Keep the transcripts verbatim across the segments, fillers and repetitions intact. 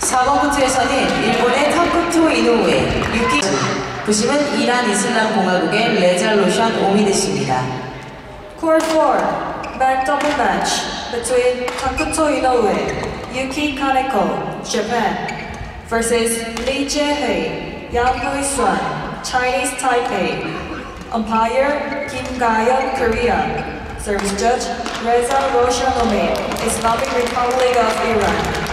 사 번 코트에서는 일본의 타쿠토 이노우에, 유키 부심은 이란 이슬람공화국의 레자 로션 오미데시입니다. 콜 사, Man Double Match between Takuto Inoue, Yuki Kaneko, Japan versus Li Jiehe, Yang Yisuan, Chinese Taipei. Umpire, Kim Ga Young, Korea. Service Judge, Reza Roshan Omideshi, Islamic Republic of Iran.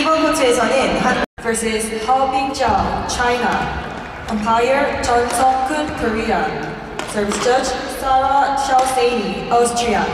이번 코트에서는 한 vs Ha Bingjiao, China, umpire Jeon Seokun, Korea, service judge Sarah Schalstain, Austria.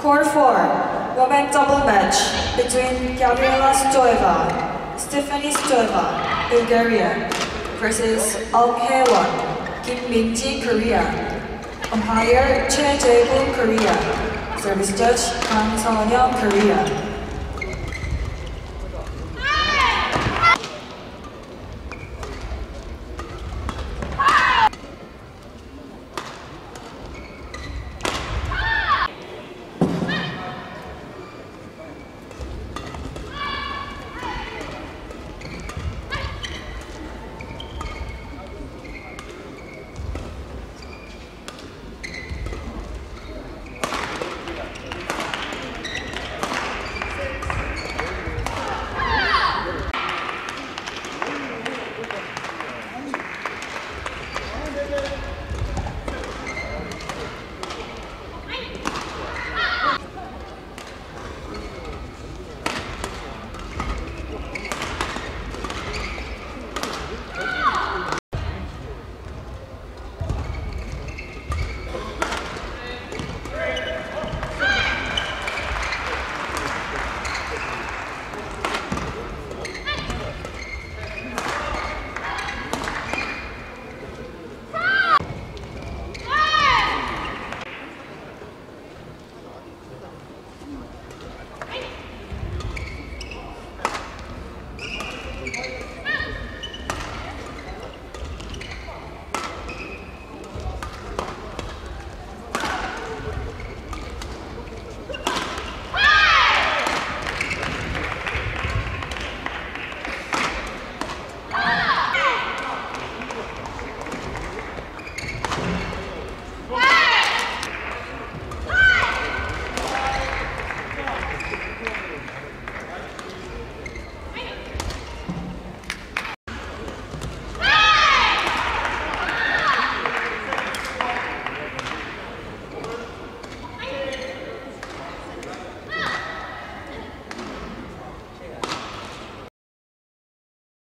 Court four, women double match between Gabriela Stoeva, Stephanie Stoeva, Bulgaria, versus Oh Hye-won, Kim Min-ji, Korea, umpire Choi Jae-goo, Korea, service judge Kang Sang-hyeon, Korea.